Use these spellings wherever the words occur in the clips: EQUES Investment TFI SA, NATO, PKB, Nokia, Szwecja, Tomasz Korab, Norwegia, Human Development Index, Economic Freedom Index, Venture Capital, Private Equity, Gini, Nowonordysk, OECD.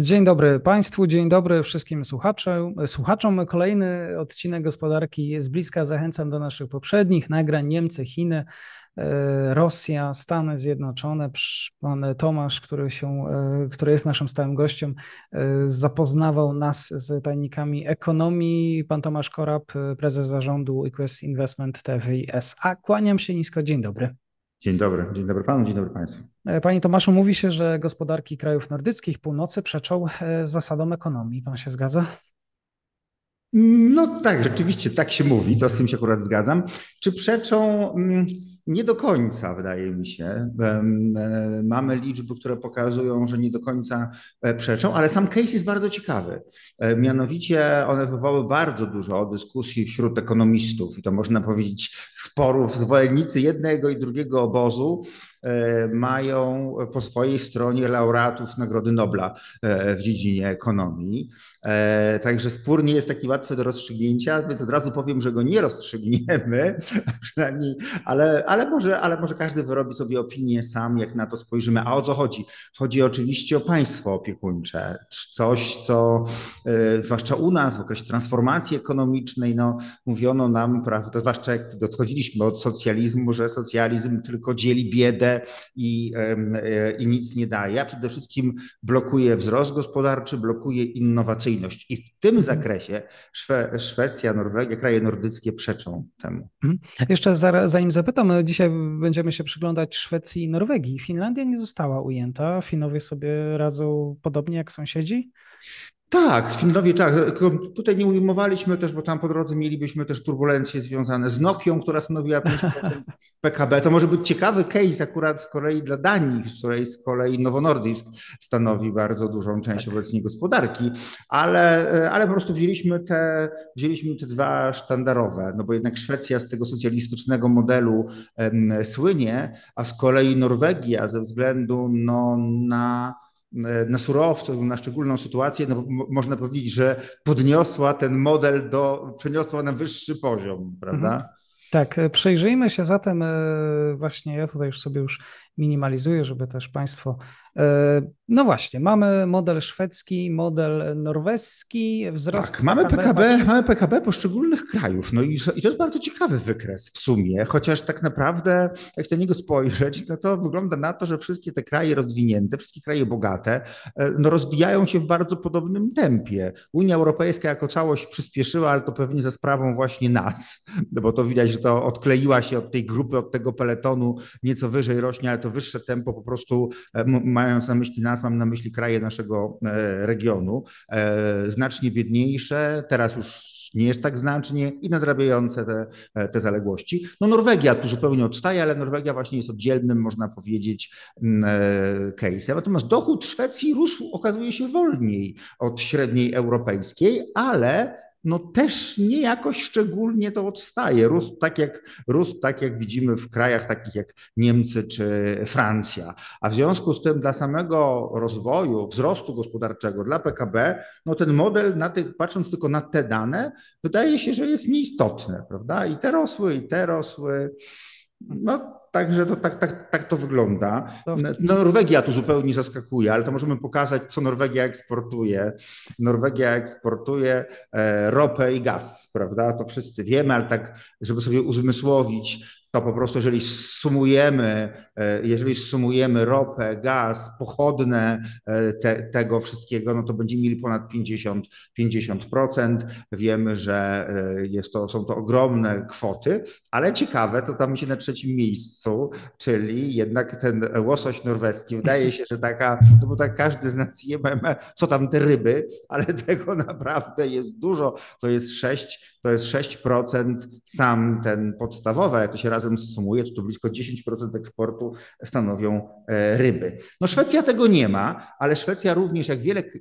Dzień dobry Państwu, dzień dobry wszystkim słuchaczom. Kolejny odcinek Gospodarki z bliska. Zachęcam do naszych poprzednich nagrań. Niemcy, Chiny, Rosja, Stany Zjednoczone. Pan Tomasz, który jest naszym stałym gościem, zapoznawał nas z tajnikami ekonomii. Pan Tomasz Korab, prezes zarządu EQUES Investment TFI SA. Kłaniam się nisko, dzień dobry. Dzień dobry Panu, dzień dobry Państwu. Panie Tomaszu, mówi się, że gospodarki krajów nordyckich północy przeczą zasadom ekonomii. Pan się zgadza? No tak, rzeczywiście tak się mówi, to z tym się akurat zgadzam. Czy przeczą? Nie do końca, wydaje mi się. Mamy liczby, które pokazują, że nie do końca przeczą, ale sam case jest bardzo ciekawy. Mianowicie one wywołały bardzo dużo dyskusji wśród ekonomistów i to można powiedzieć sporów. Zwolennicy jednego i drugiego obozu mają po swojej stronie laureatów Nagrody Nobla w dziedzinie ekonomii. Także spór nie jest taki łatwy do rozstrzygnięcia, więc od razu powiem, że go nie rozstrzygniemy, przynajmniej, ale może każdy wyrobi sobie opinię sam, jak na to spojrzymy. A o co chodzi? Chodzi oczywiście o państwo opiekuńcze. Coś, co zwłaszcza u nas w okresie transformacji ekonomicznej, no, mówiono nam, prawda, zwłaszcza jak odchodziliśmy od socjalizmu, że socjalizm tylko dzieli biedę i nic nie daje, a przede wszystkim blokuje wzrost gospodarczy, blokuje innowacyjność. I w tym zakresie Szwecja, Norwegia, kraje nordyckie przeczą temu. Jeszcze zanim zapytam, dzisiaj będziemy się przyglądać Szwecji i Norwegii. Finlandia nie została ujęta. Finowie sobie radzą podobnie jak sąsiedzi? Tak, Finowie, tak. Tutaj nie ujmowaliśmy też, bo tam po drodze mielibyśmy też turbulencje związane z Nokią, która stanowiła 5% PKB. To może być ciekawy case akurat z kolei dla Danii, z której z kolei Nowonordysk stanowi bardzo dużą część obecnej gospodarki, ale po prostu wzięliśmy te dwa sztandarowe, no bo jednak Szwecja z tego socjalistycznego modelu słynie, a z kolei Norwegia ze względu na surowce, na szczególną sytuację, no, można powiedzieć, że podniosła ten model, przeniosła na wyższy poziom, prawda? Tak, przyjrzyjmy się zatem, właśnie ja tutaj już sobie minimalizuję, żeby też Państwo... No właśnie, mamy model szwedzki, model norweski, wzrost... Tak, mamy PKB poszczególnych krajów, no i to jest bardzo ciekawy wykres w sumie, chociaż tak naprawdę, jak do niego spojrzeć, no to wygląda na to, że wszystkie te kraje rozwinięte, wszystkie kraje bogate, no rozwijają się w bardzo podobnym tempie. Unia Europejska jako całość przyspieszyła, ale to pewnie za sprawą właśnie nas, no bo to widać, że to odkleiła się od tej grupy, od tego peletonu, nieco wyżej rośnie, ale to wyższe tempo po prostu mając na myśli nas, mam na myśli kraje naszego regionu, znacznie biedniejsze, teraz już nie jest tak znacznie i nadrabiające te zaległości. No Norwegia tu zupełnie odstaje, ale Norwegia właśnie jest oddzielnym, można powiedzieć, case'em. Natomiast dochód Szwecji rósł, okazuje się, wolniej od średniej europejskiej, ale... no też nie jakoś szczególnie to odstaje. Rósł tak jak widzimy w krajach takich jak Niemcy czy Francja. A w związku z tym dla samego rozwoju, wzrostu gospodarczego, dla PKB, no ten model, patrząc tylko na te dane, wydaje się, że jest nieistotny, prawda? I te rosły. No, także tak to wygląda. Norwegia tu zupełnie zaskakuje, ale to możemy pokazać, co Norwegia eksportuje. Norwegia eksportuje ropę i gaz, prawda? To wszyscy wiemy, ale tak, żeby sobie uzmysłowić, to po prostu, jeżeli sumujemy ropę, gaz, pochodne tego wszystkiego, no to będziemy mieli ponad 50%. Wiemy, że są to ogromne kwoty, ale ciekawe, co tam się na trzecim miejscu, czyli jednak ten łosoś norweski. Wydaje się, że bo tak każdy z nas je, co tam te ryby, ale tego naprawdę jest dużo. To jest 6% sam ten podstawowy, jak to się razem sumuje, to blisko 10% eksportu stanowią ryby. No Szwecja tego nie ma, ale Szwecja również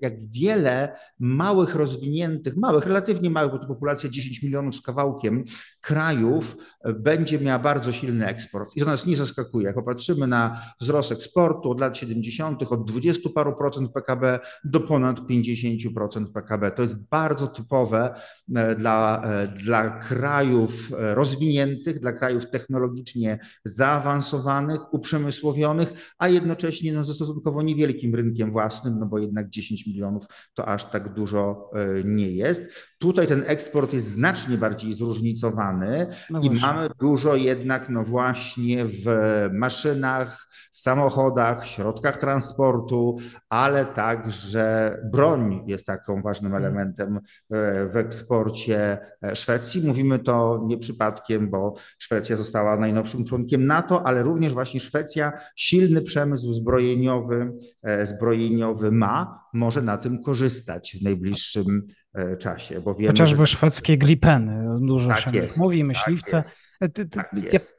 jak wiele małych rozwiniętych, relatywnie małych, bo to populacja 10 milionów z kawałkiem krajów będzie miała bardzo silny eksport i to nas nie zaskakuje. Jak popatrzymy na wzrost eksportu od lat 70., od 20 paru procent PKB do ponad 50% PKB. To jest bardzo typowe dla dla krajów rozwiniętych, dla krajów technologicznie zaawansowanych, uprzemysłowionych, a jednocześnie no, ze stosunkowo niewielkim rynkiem własnym, no bo jednak 10 milionów to aż tak dużo nie jest. Tutaj ten eksport jest znacznie bardziej zróżnicowany i mamy dużo jednak no właśnie w maszynach, w samochodach, środkach transportu, ale także broń jest taką ważnym elementem w eksporcie Szwecji. Mówimy to nie przypadkiem, bo Szwecja została najnowszym członkiem NATO, ale również właśnie Szwecja silny przemysł zbrojeniowy ma, może na tym korzystać w najbliższym czasie. Bo wiemy, chociażby że... szwedzkie Glipeny, dużo tak się jest, mówi, myśliwce. Tak jest.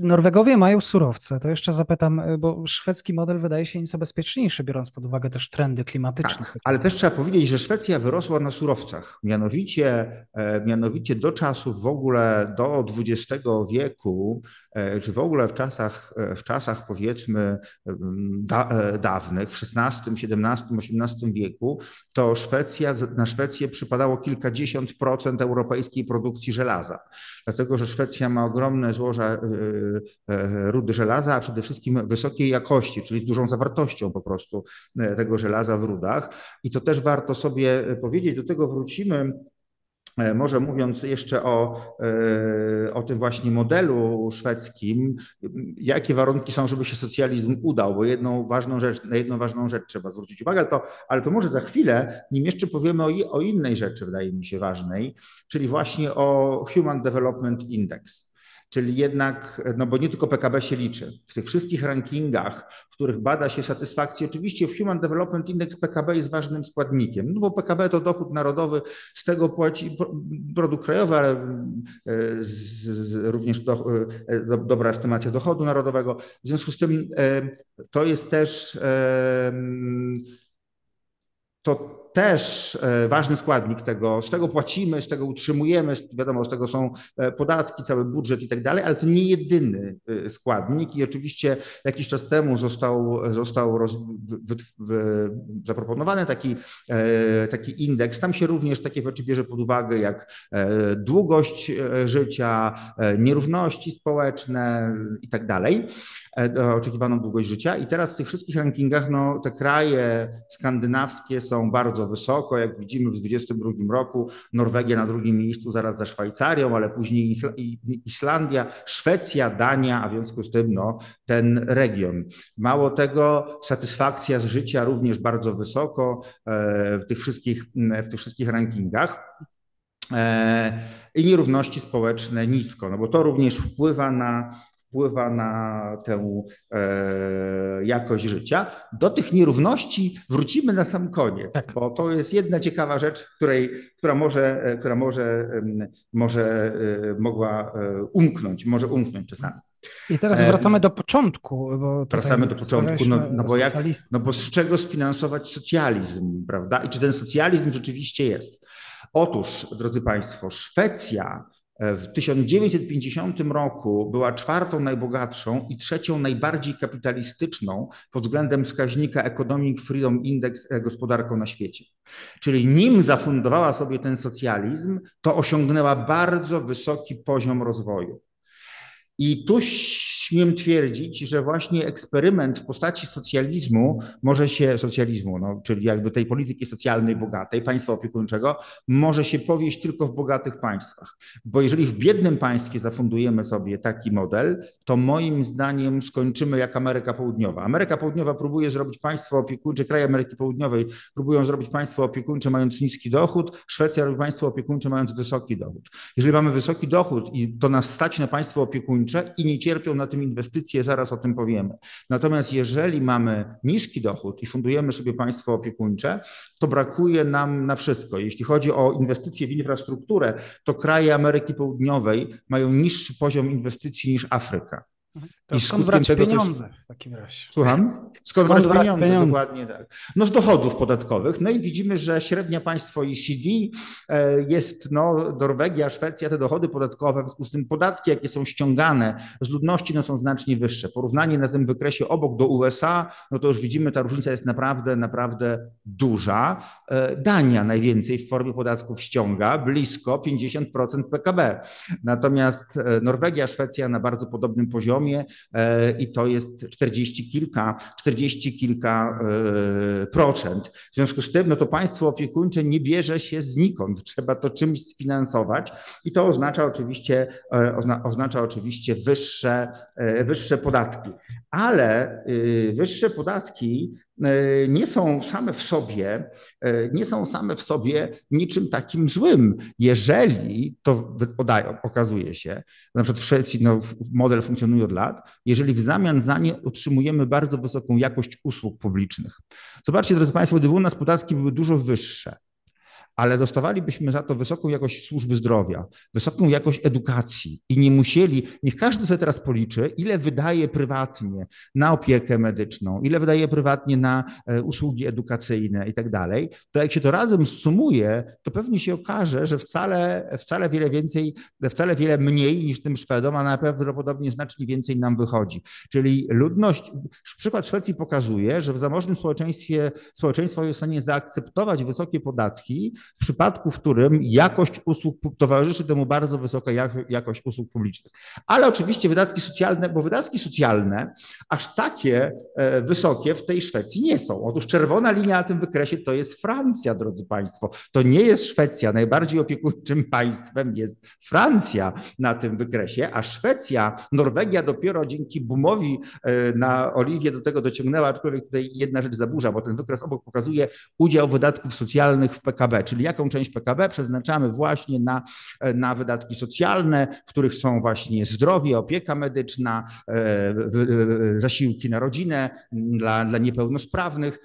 Norwegowie mają surowce, to jeszcze zapytam, bo szwedzki model wydaje się nieco bezpieczniejszy, biorąc pod uwagę też trendy klimatyczne. Tak, ale też trzeba powiedzieć, że Szwecja wyrosła na surowcach. Mianowicie do czasów w ogóle do XX wieku, czy w ogóle w czasach powiedzmy dawnych, w XVI, XVII, XVIII wieku, to na Szwecję przypadało kilkadziesiąt procent europejskiej produkcji żelaza. Dlatego, że Szwecja ma ogromne złoża rudy żelaza, a przede wszystkim wysokiej jakości, czyli z dużą zawartością po prostu tego żelaza w rudach. I to też warto sobie powiedzieć, do tego wrócimy. Może mówiąc jeszcze o tym właśnie modelu szwedzkim, jakie warunki są, żeby się socjalizm udał, bo na jedną ważną rzecz trzeba zwrócić uwagę, ale to może za chwilę, nim jeszcze powiemy o innej rzeczy, wydaje mi się ważnej, czyli właśnie o Human Development Index. Czyli jednak, no bo nie tylko PKB się liczy. W tych wszystkich rankingach, w których bada się satysfakcję, oczywiście w Human Development Index PKB jest ważnym składnikiem, no bo PKB to dochód narodowy, z tego płaci produkt krajowy, ale również dobra estimacja dochodu narodowego. W związku z tym to jest też... To też ważny składnik tego, z tego płacimy, z tego utrzymujemy, wiadomo, z tego są podatki, cały budżet i tak dalej, ale to nie jedyny składnik i oczywiście jakiś czas temu został zaproponowany taki indeks. Tam się również takie rzeczy bierze pod uwagę jak długość życia, nierówności społeczne i tak dalej, oczekiwaną długość życia. I teraz w tych wszystkich rankingach no, te kraje skandynawskie są bardzo wysoko, jak widzimy w 2022 roku Norwegia na drugim miejscu zaraz za Szwajcarią, ale później Islandia, Szwecja, Dania, a w związku z tym no, ten region. Mało tego, satysfakcja z życia również bardzo wysoko w tych wszystkich rankingach. I nierówności społeczne nisko, no bo to również wpływa na tę jakość życia. Do tych nierówności wrócimy na sam koniec, tak, bo to jest jedna ciekawa rzecz, która mogła umknąć czasami. I teraz wracamy do początku. Bo z czego sfinansować socjalizm, prawda? I czy ten socjalizm rzeczywiście jest? Otóż, drodzy Państwo, Szwecja w 1950 roku była czwartą najbogatszą i trzecią najbardziej kapitalistyczną pod względem wskaźnika Economic Freedom Index gospodarką na świecie. Czyli nim zafundowała sobie ten socjalizm, to osiągnęła bardzo wysoki poziom rozwoju. I tu śmiem twierdzić, że właśnie eksperyment w postaci socjalizmu, czyli jakby tej polityki socjalnej bogatej, państwa opiekuńczego, może się powieść tylko w bogatych państwach. Bo jeżeli w biednym państwie zafundujemy sobie taki model, to moim zdaniem skończymy jak Ameryka Południowa. Ameryka Południowa próbuje zrobić państwo opiekuńcze, kraje Ameryki Południowej próbują zrobić państwo opiekuńcze mając niski dochód, Szwecja robi państwo opiekuńcze mając wysoki dochód. Jeżeli mamy wysoki dochód i to nas stać na państwo opiekuńcze, i nie cierpią na tym inwestycje, zaraz o tym powiemy. Natomiast jeżeli mamy niski dochód i fundujemy sobie państwo opiekuńcze, to brakuje nam na wszystko. Jeśli chodzi o inwestycje w infrastrukturę, to kraje Ameryki Południowej mają niższy poziom inwestycji niż Afryka. I skąd brać pieniądze w takim razie? Słucham? Skąd brać pieniądze? Dokładnie tak. No z dochodów podatkowych. No i widzimy, że średnia państw OECD jest, no, Norwegia, Szwecja, te dochody podatkowe, w związku z tym podatki, jakie są ściągane z ludności, no są znacznie wyższe. Porównanie na tym wykresie obok do USA, no to już widzimy, ta różnica jest naprawdę, naprawdę duża. Dania najwięcej w formie podatków ściąga, blisko 50% PKB. Natomiast Norwegia, Szwecja na bardzo podobnym poziomie, i to jest 40 kilka procent. W związku z tym no to państwo opiekuńcze nie bierze się znikąd, trzeba to czymś sfinansować i to oznacza oczywiście wyższe podatki. Ale wyższe podatki nie są same w sobie niczym takim złym. Jeżeli, to okazuje się, na przykład w Szwecji no, model funkcjonuje od lat, jeżeli w zamian za nie otrzymujemy bardzo wysoką jakość usług publicznych. Zobaczcie, drodzy Państwo, gdyby u nas podatki były dużo wyższe, ale dostawalibyśmy za to wysoką jakość służby zdrowia, wysoką jakość edukacji i nie musieli, niech każdy sobie teraz policzy, ile wydaje prywatnie na opiekę medyczną, ile wydaje prywatnie na usługi edukacyjne i tak dalej, to jak się to razem sumuje, to pewnie się okaże, że wcale wiele mniej niż tym Szwedom, a prawdopodobnie znacznie więcej nam wychodzi. Czyli ludność, przykład Szwecji pokazuje, że w zamożnym społeczeństwie społeczeństwo jest w stanie zaakceptować wysokie podatki, w przypadku, w którym jakość usług towarzyszy temu bardzo wysoka jakość usług publicznych. Ale oczywiście wydatki socjalne, bo wydatki socjalne aż takie wysokie w tej Szwecji nie są. Otóż czerwona linia na tym wykresie to jest Francja, drodzy Państwo. To nie jest Szwecja. Najbardziej opiekuńczym państwem jest Francja na tym wykresie, a Szwecja, Norwegia dopiero dzięki boomowi na oliwie do tego dociągnęła, aczkolwiek tutaj jedna rzecz zaburza, bo ten wykres obok pokazuje udział wydatków socjalnych w PKB, czyli jaką część PKB przeznaczamy właśnie na wydatki socjalne, w których są właśnie zdrowie, opieka medyczna, zasiłki na rodzinę dla niepełnosprawnych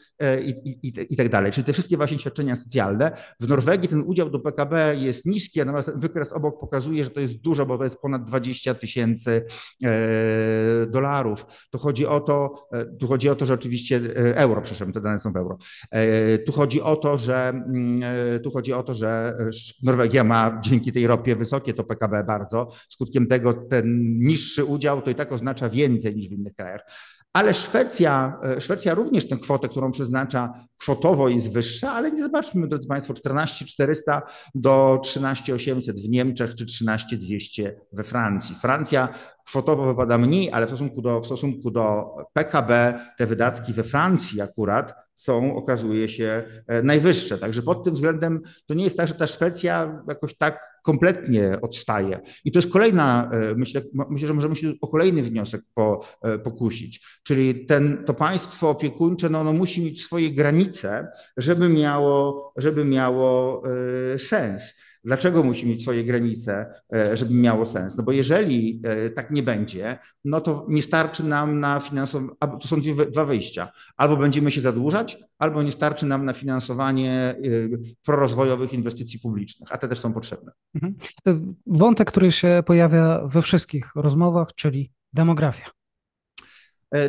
i tak dalej. Czyli te wszystkie właśnie świadczenia socjalne. W Norwegii ten udział do PKB jest niski, a nawet wykres obok pokazuje, że to jest dużo, bo to jest ponad 20 000 dolarów. Tu chodzi o to, że oczywiście euro, przepraszam, te dane są w euro. Tu chodzi o to, że Norwegia ma dzięki tej ropie wysokie to PKB bardzo. Skutkiem tego ten niższy udział to i tak oznacza więcej niż w innych krajach. Ale Szwecja również tę kwotę, którą przeznacza, kwotowo jest wyższa, ale nie zobaczmy, drodzy Państwo, 14 400 do 13 800 w Niemczech czy 13 200 we Francji. Francja kwotowo wypada mniej, ale w stosunku do PKB te wydatki we Francji akurat są, okazuje się, najwyższe. Także pod tym względem to nie jest tak, że ta Szwecja jakoś tak kompletnie odstaje. I to jest kolejna, myślę, że możemy się o kolejny wniosek pokusić. Czyli to państwo opiekuńcze, no ono musi mieć swoje granice, żeby miało sens. Dlaczego musi mieć swoje granice, żeby miało sens? No bo jeżeli tak nie będzie, no to nie starczy nam na finansowanie, to są dwa wyjścia. Albo będziemy się zadłużać, albo nie starczy nam na finansowanie prorozwojowych inwestycji publicznych, a te też są potrzebne. Wątek, który się pojawia we wszystkich rozmowach, czyli demografia.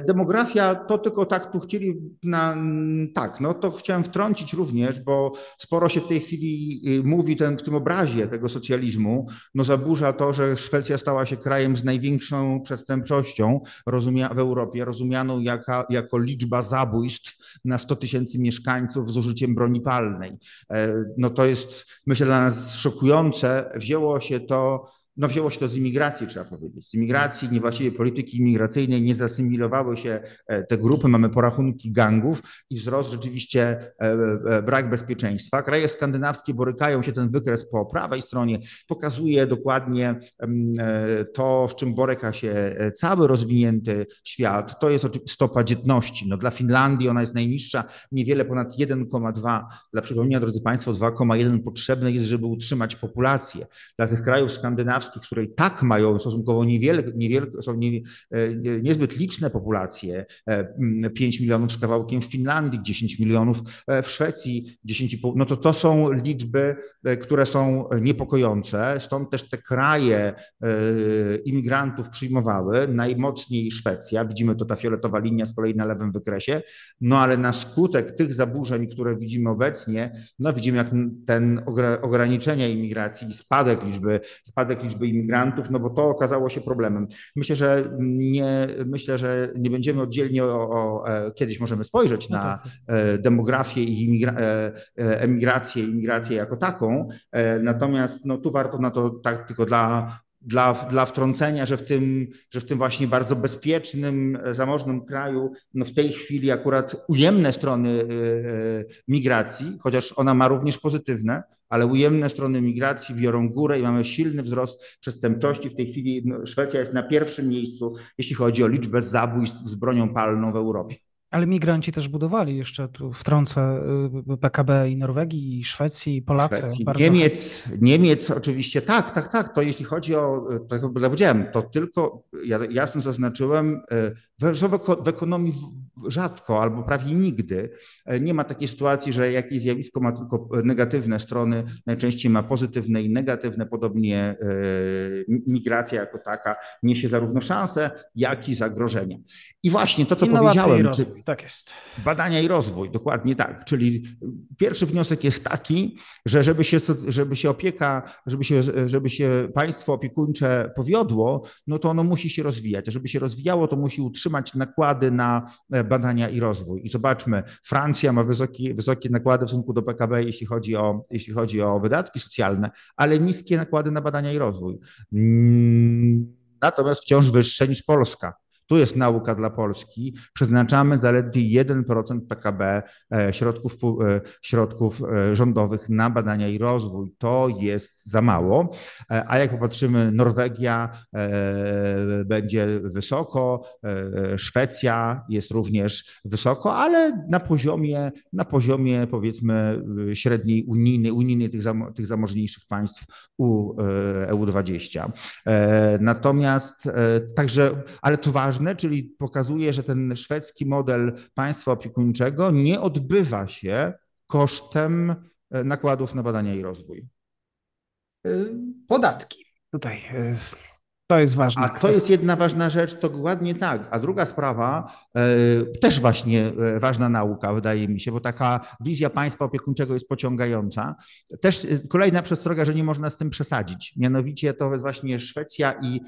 Demografia, to tylko tak tu chcieli, to chciałem wtrącić również, bo sporo się w tej chwili mówi w tym obrazie tego socjalizmu, no zaburza to, że Szwecja stała się krajem z największą przestępczością w Europie, rozumianą jako liczba zabójstw na 100 tysięcy mieszkańców z użyciem broni palnej. No to jest, myślę, dla nas szokujące, wzięło się to z imigracji, trzeba powiedzieć. Z imigracji, niewłaściwej polityki imigracyjnej, nie zasymilowały się te grupy, mamy porachunki gangów i wzrost rzeczywiście brak bezpieczeństwa. Kraje skandynawskie borykają się, ten wykres po prawej stronie pokazuje dokładnie to, z czym boryka się cały rozwinięty świat. To jest stopa dzietności. No, dla Finlandii ona jest najniższa, niewiele ponad 1,2. Dla przypomnienia, drodzy Państwo, 2,1 potrzebne jest, żeby utrzymać populację. Dla tych krajów skandynawskich Afrykańskiej, które i tak mają stosunkowo niezbyt liczne populacje, 5 milionów z kawałkiem w Finlandii, 10 milionów w Szwecji, 10,5, no to są liczby, które są niepokojące, stąd też te kraje imigrantów przyjmowały, najmocniej Szwecja, widzimy to ta fioletowa linia z kolei na lewym wykresie, no ale na skutek tych zaburzeń, które widzimy obecnie, no widzimy jak ten ograniczenia imigracji i spadek liczby imigrantów, no bo to okazało się problemem. Myślę, że nie będziemy oddzielnie kiedyś możemy spojrzeć na demografię i imigrację jako taką, natomiast no, tu warto na to tak tylko dla wtrącenia, że w tym właśnie bardzo bezpiecznym, zamożnym kraju no w tej chwili akurat ujemne strony migracji, chociaż ona ma również pozytywne, ale ujemne strony migracji biorą górę i mamy silny wzrost przestępczości. W tej chwili no, Szwecja jest na pierwszym miejscu, jeśli chodzi o liczbę zabójstw z bronią palną w Europie. Ale migranci też budowali, jeszcze tu wtrącę, PKB i Norwegii, i Szwecji, i Polacy. Niemiec oczywiście, tak. To jeśli chodzi o, tak jak powiedziałem, to tylko, ja jasno zaznaczyłem, że w ekonomii rzadko albo prawie nigdy nie ma takiej sytuacji, że jakieś zjawisko ma tylko negatywne strony, najczęściej ma pozytywne i negatywne, podobnie migracja jako taka niesie zarówno szanse, jak i zagrożenia. I właśnie to, co powiedziałem, tak jest. Badania i rozwój, dokładnie tak. Czyli pierwszy wniosek jest taki, że żeby się państwo opiekuńcze powiodło, no to ono musi się rozwijać. A żeby się rozwijało, to musi utrzymać nakłady na badania i rozwój. I zobaczmy, Francja ma wysokie nakłady w stosunku do PKB, jeśli chodzi o wydatki socjalne, ale niskie nakłady na badania i rozwój. Natomiast wciąż wyższe niż Polska. Tu jest nauka dla Polski. Przeznaczamy zaledwie 1% PKB środków rządowych na badania i rozwój. To jest za mało. A jak popatrzymy, Norwegia będzie wysoko, Szwecja jest również wysoko, ale na poziomie powiedzmy średniej unijnej tych zamożniejszych państw EU20. Natomiast także, ale co ważne, czyli pokazuje, że ten szwedzki model państwa opiekuńczego nie odbywa się kosztem nakładów na badania i rozwój. Podatki. Tutaj to jest ważne. A to jest jedna ważna rzecz, to dokładnie tak. A druga sprawa, też właśnie ważna nauka, wydaje mi się, bo taka wizja państwa opiekuńczego jest pociągająca. Też kolejna przestroga, że nie można z tym przesadzić. Mianowicie to jest właśnie Szwecja i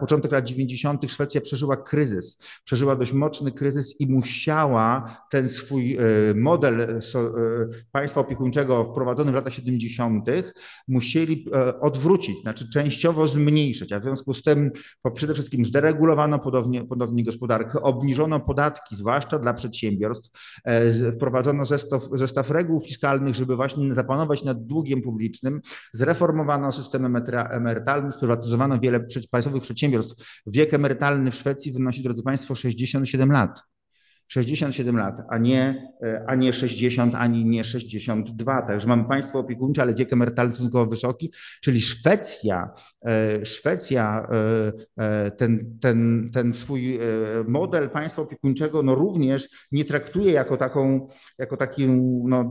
początek lat 90. Szwecja przeżyła kryzys. Przeżyła dość mocny kryzys i musiała ten swój model państwa opiekuńczego wprowadzony w latach 70. musieli odwrócić, znaczy częściowo zmniejszyć, a w związku z tym przede wszystkim zderegulowano ponownie gospodarkę, obniżono podatki, zwłaszcza dla przedsiębiorstw, wprowadzono zestaw reguł fiskalnych, żeby właśnie zapanować nad długiem publicznym, zreformowano system emerytalny, sprywatyzowano wiele państwowych przedsiębiorstw. Wiek emerytalny w Szwecji wynosi, drodzy Państwo, 67 lat. 67 lat, a nie 60, ani nie 62. Także mamy państwo opiekuńcze, ale wiek emerytalny stosunkowo wysoki, czyli Szwecja ten swój model państwa opiekuńczego no również nie traktuje jako taki no,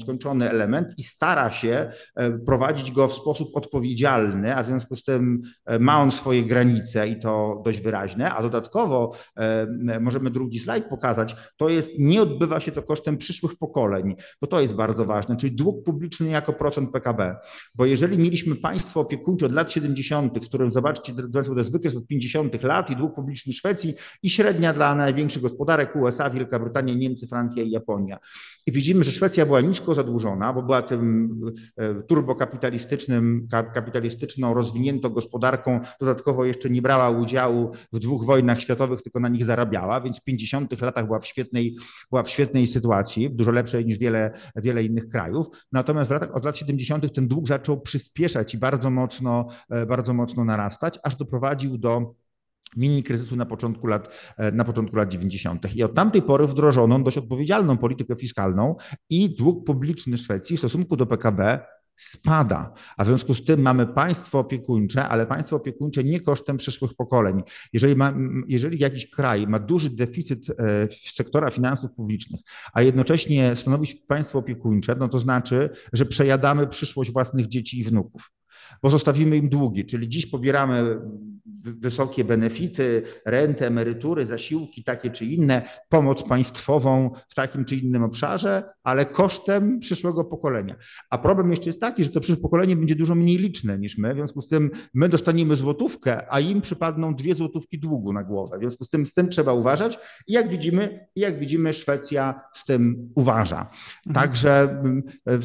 skończony element i stara się prowadzić go w sposób odpowiedzialny, a w związku z tym ma on swoje granice i to dość wyraźne, a dodatkowo możemy drugi slajd pokazać, to jest, nie odbywa się to kosztem przyszłych pokoleń, bo to jest bardzo ważne, czyli dług publiczny jako procent PKB, bo jeżeli mieliśmy państwo opiekuńcze od lat 70., w którym zobaczcie, to jest wykres od 50 lat i dług publiczny Szwecji i średnia dla największych gospodarek USA, Wielka Brytania, Niemcy, Francja i Japonia. I widzimy, że Szwecja była nisko zadłużona, bo była tym turbokapitalistyczną, rozwiniętą gospodarką, dodatkowo jeszcze nie brała udziału w 2 wojnach światowych, tylko na nich zarabiała, więc w 50 latach była w świetnej sytuacji, dużo lepszej niż wiele innych krajów. Natomiast od lat 70 ten dług zaczął przyspieszać i bardzo mocno narastać, aż doprowadził do mini kryzysu na początku lat 90. I od tamtej pory wdrożono dość odpowiedzialną politykę fiskalną i dług publiczny Szwecji w stosunku do PKB spada, a w związku z tym mamy państwo opiekuńcze, ale państwo opiekuńcze nie kosztem przyszłych pokoleń. Jeżeli jakiś kraj ma duży deficyt sektora finansów publicznych, a jednocześnie stanowi państwo opiekuńcze, no to znaczy, że przejadamy przyszłość własnych dzieci i wnuków, bo zostawimy im długi, czyli dziś pobieramy wysokie benefity, renty, emerytury, zasiłki takie czy inne, pomoc państwową w takim czy innym obszarze, ale kosztem przyszłego pokolenia. A problem jeszcze jest taki, że to przyszłe pokolenie będzie dużo mniej liczne niż my, w związku z tym my dostaniemy złotówkę, a im przypadną 2 złotówki długu na głowę. W związku z tym trzeba uważać i jak widzimy Szwecja z tym uważa. Także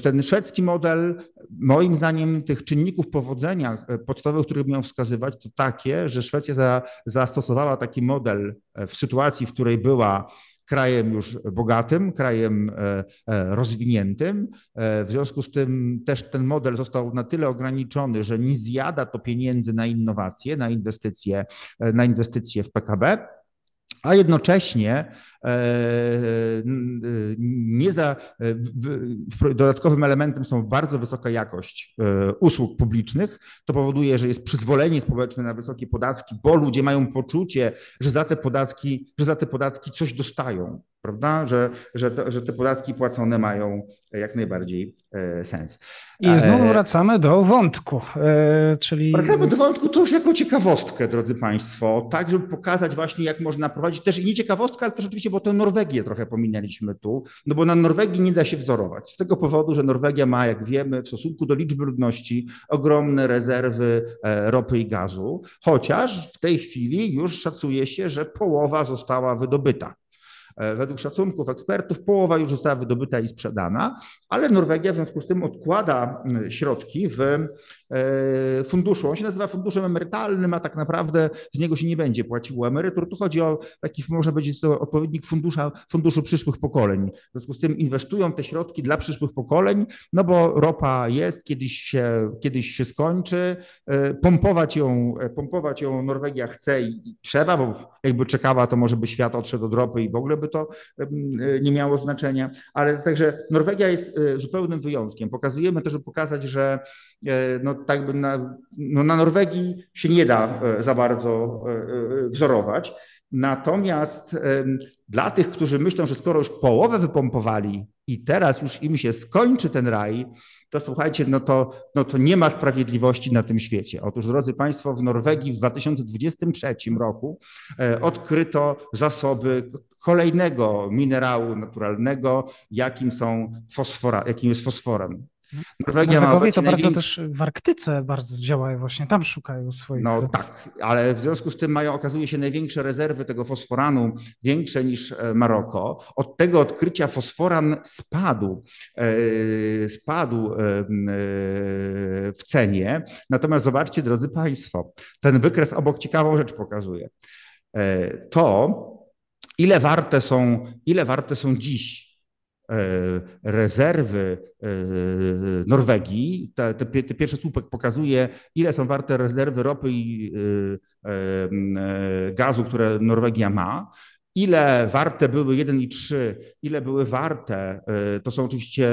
ten szwedzki model, moim zdaniem tych czynników powodzenia podstawowych, których miał wskazywać, to takie, że Szwecja zastosowała taki model w sytuacji, w której była krajem już bogatym, krajem rozwiniętym. W związku z tym też ten model został na tyle ograniczony, że nie zjada to pieniędzy na innowacje, na inwestycje w PKB, a jednocześnie dodatkowym elementem są bardzo wysoka jakość usług publicznych. To powoduje, że jest przyzwolenie społeczne na wysokie podatki, bo ludzie mają poczucie, że za te podatki coś dostają, prawda? Że te podatki płacone mają jak najbardziej sens. I znowu wracamy do wątku. Czyli... Wracamy do wątku to już jako ciekawostkę, drodzy Państwo, tak, żeby pokazać właśnie, jak można prowadzić też i nie ciekawostkę, ale też oczywiście, bo to Norwegię trochę pominęliśmy tu, no bo na Norwegii nie da się wzorować. Z tego powodu, że Norwegia ma, jak wiemy, w stosunku do liczby ludności ogromne rezerwy ropy i gazu, chociaż w tej chwili już szacuje się, że połowa została wydobyta. Według szacunków ekspertów połowa już została wydobyta i sprzedana, ale Norwegia w związku z tym odkłada środki w funduszu. On się nazywa funduszem emerytalnym, a tak naprawdę z niego się nie będzie płaciło emerytur. Tu chodzi o taki, można powiedzieć, to odpowiednik funduszu przyszłych pokoleń. W związku z tym inwestują te środki dla przyszłych pokoleń, no bo ropa jest, kiedyś się skończy. Pompować ją Norwegia chce i trzeba, bo jakby czekała, to może by świat odszedł od ropy i w ogóle by to nie miało znaczenia. Ale także Norwegia jest zupełnym wyjątkiem. Pokazujemy to, żeby pokazać, że no, tak by na Norwegii się nie da za bardzo wzorować. Natomiast dla tych, którzy myślą, że skoro już połowę wypompowali i teraz już im się skończy ten raj, to słuchajcie, no to nie ma sprawiedliwości na tym świecie. Otóż, drodzy Państwo, w Norwegii w 2023 roku odkryto zasoby kolejnego minerału naturalnego, jakim jest fosforem. Norwegowie to bardzo też w Arktyce bardzo działają, właśnie tam szukają swoich... No tak, ale w związku z tym okazuje się, największe rezerwy tego fosforanu, większe niż Maroko. Od tego odkrycia fosforan spadł w cenie. Natomiast zobaczcie, drodzy Państwo, ten wykres obok ciekawą rzecz pokazuje. To, ile warte są dziś rezerwy Norwegii. Ten pierwszy słupek pokazuje, ile są warte rezerwy ropy i gazu, które Norwegia ma. Ile warte były 1,3, ile były warte, to są oczywiście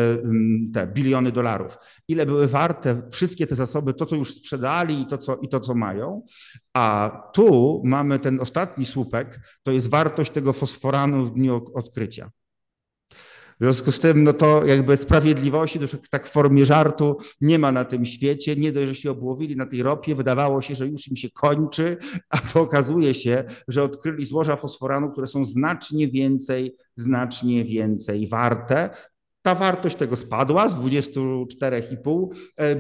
te biliony dolarów, ile były warte wszystkie te zasoby, to co już sprzedali i to co mają, a tu mamy ten ostatni słupek, to jest wartość tego fosforanu w dniu odkrycia. W związku z tym, no to jakby sprawiedliwości, tak w formie żartu, nie ma na tym świecie. Nie dość, że się obłowili na tej ropie, wydawało się, że już im się kończy, a to okazuje się, że odkryli złoża fosforanu, które są znacznie więcej warte. Ta wartość tego spadła z 24,5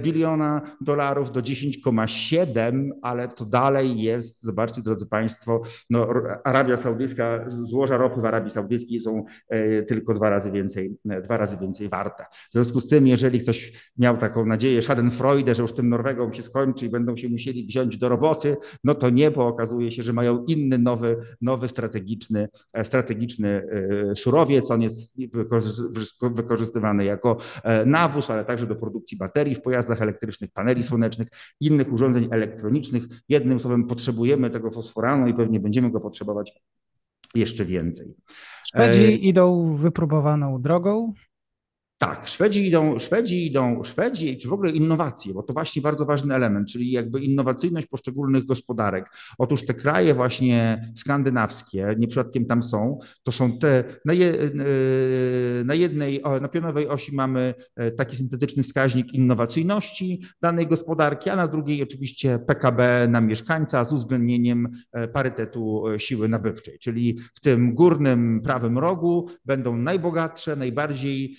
biliona dolarów do 10,7, ale to dalej jest, zobaczcie, drodzy Państwo, no, Arabia Saudyjska, złoża ropy w Arabii Saudyjskiej są tylko dwa razy więcej warte. W związku z tym, jeżeli ktoś miał taką nadzieję, schadenfreude, że już tym Norwegom się skończy i będą się musieli wziąć do roboty, no to nie, bo okazuje się, że mają inny, nowy strategiczny surowiec. On jest wykorzystywany jako nawóz, ale także do produkcji baterii w pojazdach elektrycznych, paneli słonecznych, innych urządzeń elektronicznych. Jednym słowem, potrzebujemy tego fosforanu i pewnie będziemy go potrzebować jeszcze więcej. Szwedzi idą wypróbowaną drogą. Tak, Szwedzi, czy w ogóle innowacje, bo to właśnie bardzo ważny element, czyli jakby innowacyjność poszczególnych gospodarek. Otóż te kraje właśnie skandynawskie, nie przypadkiem tam są, to są te, na pionowej osi mamy taki syntetyczny wskaźnik innowacyjności danej gospodarki, a na drugiej oczywiście PKB na mieszkańca z uwzględnieniem parytetu siły nabywczej, czyli w tym górnym prawym rogu będą najbogatsze, najbardziej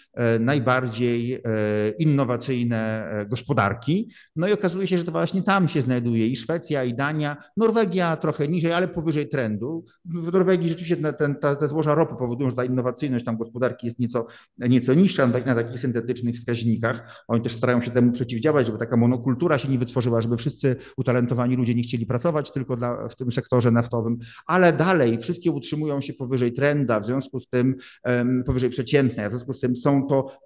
innowacyjne gospodarki. No i okazuje się, że to właśnie tam się znajduje i Szwecja, i Dania, Norwegia trochę niżej, ale powyżej trendu. W Norwegii rzeczywiście te złoża ropy powodują, że ta innowacyjność tam gospodarki jest nieco niższa na takich syntetycznych wskaźnikach. Oni też starają się temu przeciwdziałać, żeby taka monokultura się nie wytworzyła, żeby wszyscy utalentowani ludzie nie chcieli pracować tylko w tym sektorze naftowym, ale dalej wszystkie utrzymują się powyżej trendu, w związku z tym powyżej przeciętnej, w związku z tym są to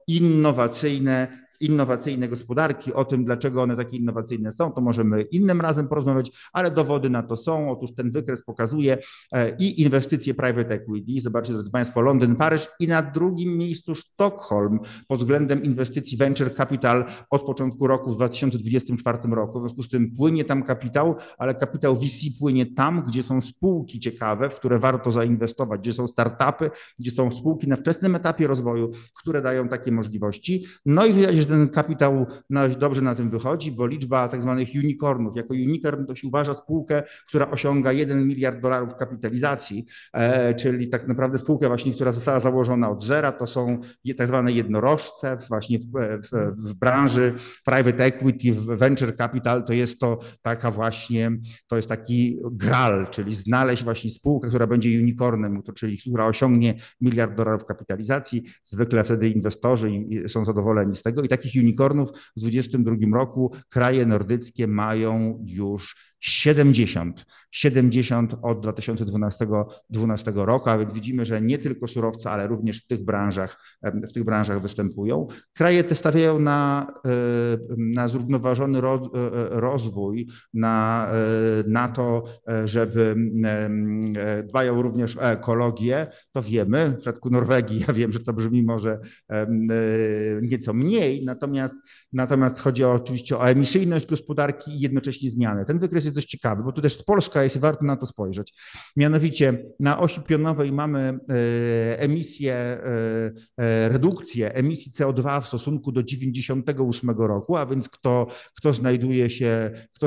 innowacyjne gospodarki. O tym, dlaczego one takie innowacyjne są, to możemy innym razem porozmawiać, ale dowody na to są. Otóż ten wykres pokazuje i inwestycje private equity. Zobaczcie, drodzy Państwo, Londyn, Paryż i na drugim miejscu Sztokholm pod względem inwestycji venture capital od początku roku w 2024 roku. W związku z tym płynie tam kapitał, ale kapitał VC płynie tam, gdzie są spółki ciekawe, w które warto zainwestować, gdzie są startupy, gdzie są spółki na wczesnym etapie rozwoju, które dają takie możliwości. No i widać, że ten kapitał dobrze na tym wychodzi, bo liczba tak zwanych unicornów, jako unicorn to się uważa spółkę, która osiąga $1 miliard kapitalizacji, czyli tak naprawdę spółkę właśnie, która została założona od zera, to są tak zwane jednorożce właśnie w branży private equity, w venture capital, to jest taki graal, czyli znaleźć właśnie spółkę, która będzie unicornem, czyli która osiągnie $1 miliard kapitalizacji, zwykle wtedy inwestorzy są zadowoleni z tego i takich unicornów w 2022 roku kraje nordyckie mają już 70 od 2012 roku, a więc widzimy, że nie tylko surowce, ale również w tych branżach występują. Kraje te stawiają na zrównoważony rozwój, na to, żeby dbają również o ekologię. To wiemy, w przypadku Norwegii, ja wiem, że to brzmi może nieco mniej, natomiast chodzi oczywiście o emisyjność gospodarki i jednocześnie zmiany. Ten wykres jest dość ciekawy, bo tu też Polska jest, warto na to spojrzeć. Mianowicie na osi pionowej mamy redukcję emisji CO2 w stosunku do 98 roku, a więc kto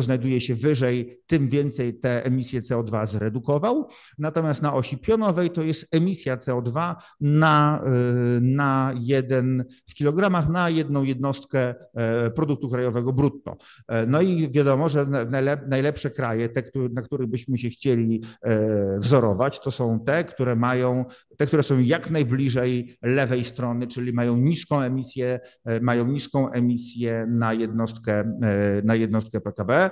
znajduje się wyżej, tym więcej te emisje CO2 zredukował. Natomiast na osi pionowej to jest emisja CO2 na 1 w kilogramach na jedną jednostkę produktu krajowego brutto. No i wiadomo, że najlepsze kraje, te, na których byśmy się chcieli wzorować, to są te, które są jak najbliżej lewej strony, czyli mają niską emisję na jednostkę PKB.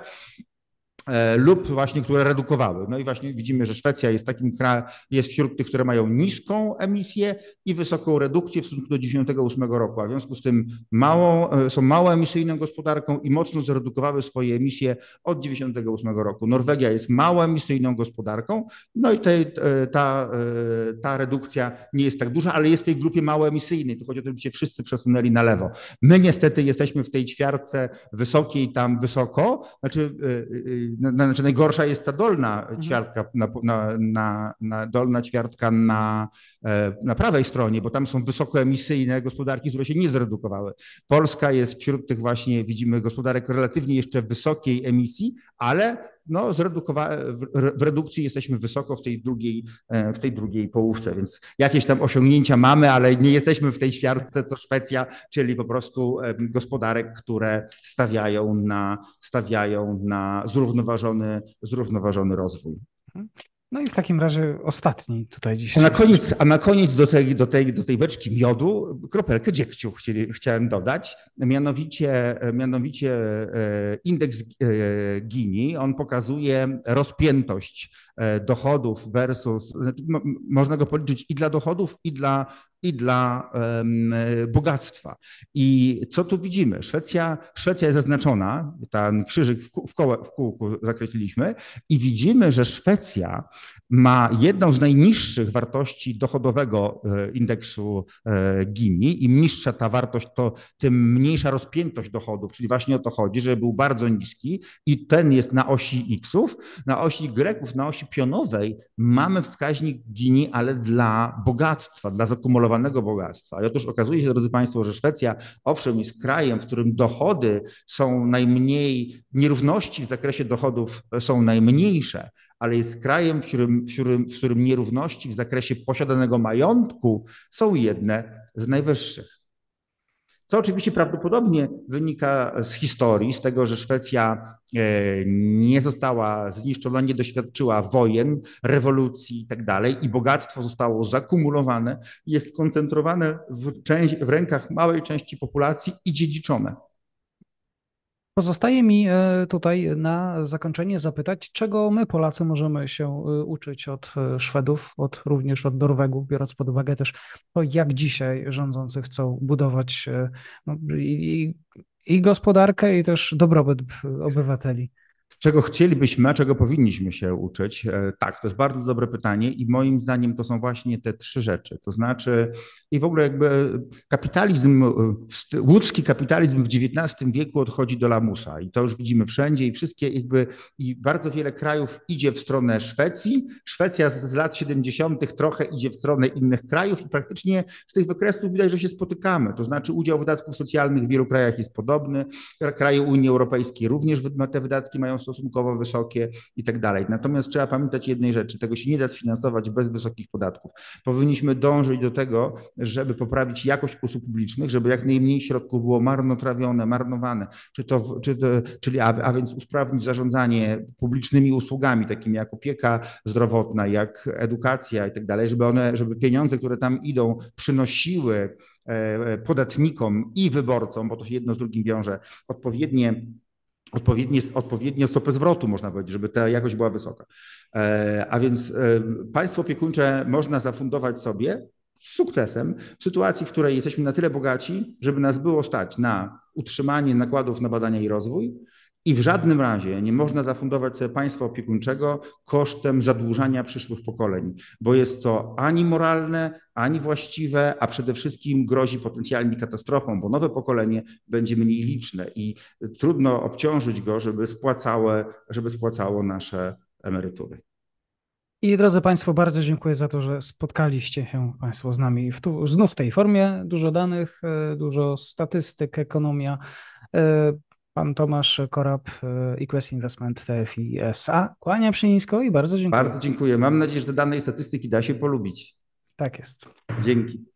Lub właśnie, które redukowały. No i właśnie widzimy, że Szwecja jest wśród tych, które mają niską emisję i wysoką redukcję w stosunku do 98 roku, a w związku z tym są mało emisyjną gospodarką i mocno zredukowały swoje emisje od 98 roku. Norwegia jest mało emisyjną gospodarką, no i ta redukcja nie jest tak duża, ale jest w tej grupie mało emisyjnej. Tu chodzi o to, żeby się wszyscy przesunęli na lewo. My niestety jesteśmy w tej ćwiartce wysokiej, tam wysoko, znaczy najgorsza jest ta dolna ćwiartka, dolna ćwiartka na prawej stronie, bo tam są wysokoemisyjne gospodarki, które się nie zredukowały. Polska jest wśród tych właśnie, widzimy, gospodarek relatywnie jeszcze wysokiej emisji, ale no, w redukcji jesteśmy wysoko w tej drugiej połówce, więc jakieś tam osiągnięcia mamy, ale nie jesteśmy w tej ćwiartce co Szwecja, czyli po prostu gospodarek, które stawiają na zrównoważony rozwój. No i w takim razie ostatni tutaj dzisiaj. A na koniec do tej beczki miodu kropelkę dziegciu chciałem dodać, mianowicie indeks Gini. On pokazuje rozpiętość dochodów versus, można go policzyć i dla dochodów, i dla bogactwa. I co tu widzimy? Szwecja jest zaznaczona, ten krzyżyk w kółku zakreśliliśmy i widzimy, że Szwecja ma jedną z najniższych wartości dochodowego indeksu Gini. Im niższa ta wartość, to tym mniejsza rozpiętość dochodów, czyli właśnie o to chodzi, że był bardzo niski i ten jest na osi X-ów, na osi Y-ów, na osi pionowej mamy wskaźnik Gini, ale dla bogactwa, dla zakumulowanego bogactwa. I otóż okazuje się, drodzy Państwo, że Szwecja, owszem, jest krajem, w którym dochody są najmniej, nierówności w zakresie dochodów są najmniejsze, ale jest krajem, w którym nierówności w zakresie posiadanego majątku są jedne z najwyższych. Co oczywiście prawdopodobnie wynika z historii, z tego, że Szwecja nie została zniszczona, nie doświadczyła wojen, rewolucji i tak dalej i bogactwo zostało zakumulowane, jest skoncentrowane w rękach małej części populacji i dziedziczone. Pozostaje mi tutaj na zakończenie zapytać, czego my Polacy możemy się uczyć od Szwedów, również od Norwegów, biorąc pod uwagę też to, jak dzisiaj rządzący chcą budować i gospodarkę, i też dobrobyt obywateli. Czego chcielibyśmy, a czego powinniśmy się uczyć? Tak, to jest bardzo dobre pytanie i moim zdaniem to są właśnie te trzy rzeczy. To znaczy i w ogóle jakby kapitalizm, łódzki kapitalizm w XIX wieku odchodzi do lamusa i to już widzimy wszędzie i wszystkie jakby i bardzo wiele krajów idzie w stronę Szwecji. Szwecja z lat 70. trochę idzie w stronę innych krajów i praktycznie z tych wykresów widać, że się spotykamy. To znaczy udział wydatków socjalnych w wielu krajach jest podobny. Kraje Unii Europejskiej również te wydatki mają stosunkowo wysokie i tak dalej. Natomiast trzeba pamiętać jednej rzeczy, tego się nie da sfinansować bez wysokich podatków. Powinniśmy dążyć do tego, żeby poprawić jakość usług publicznych, żeby jak najmniej środków było marnotrawione, marnowane, czyli więc usprawnić zarządzanie publicznymi usługami, takimi jak opieka zdrowotna, jak edukacja i tak dalej, żeby pieniądze, które tam idą, przynosiły podatnikom i wyborcom, bo to się jedno z drugim wiąże, odpowiednie stopy zwrotu, można powiedzieć, żeby ta jakość była wysoka. A więc państwo opiekuńcze można zafundować sobie z sukcesem w sytuacji, w której jesteśmy na tyle bogaci, żeby nas było stać na utrzymanie nakładów na badania i rozwój i w żadnym razie nie można zafundować sobie państwa opiekuńczego kosztem zadłużania przyszłych pokoleń, bo jest to ani moralne, ani właściwe, a przede wszystkim grozi potencjalnie katastrofą, bo nowe pokolenie będzie mniej liczne i trudno obciążyć go, żeby spłacało nasze emerytury. I drodzy Państwo, bardzo dziękuję za to, że spotkaliście się Państwo z nami znów w tej formie. Dużo danych, dużo statystyk, ekonomia. Pan Tomasz Korab, EQUES Investment TFI SA. Kłaniam się nisko i bardzo dziękuję. Bardzo dziękuję. Mam nadzieję, że do danej statystyki da się polubić. Tak jest. Dzięki.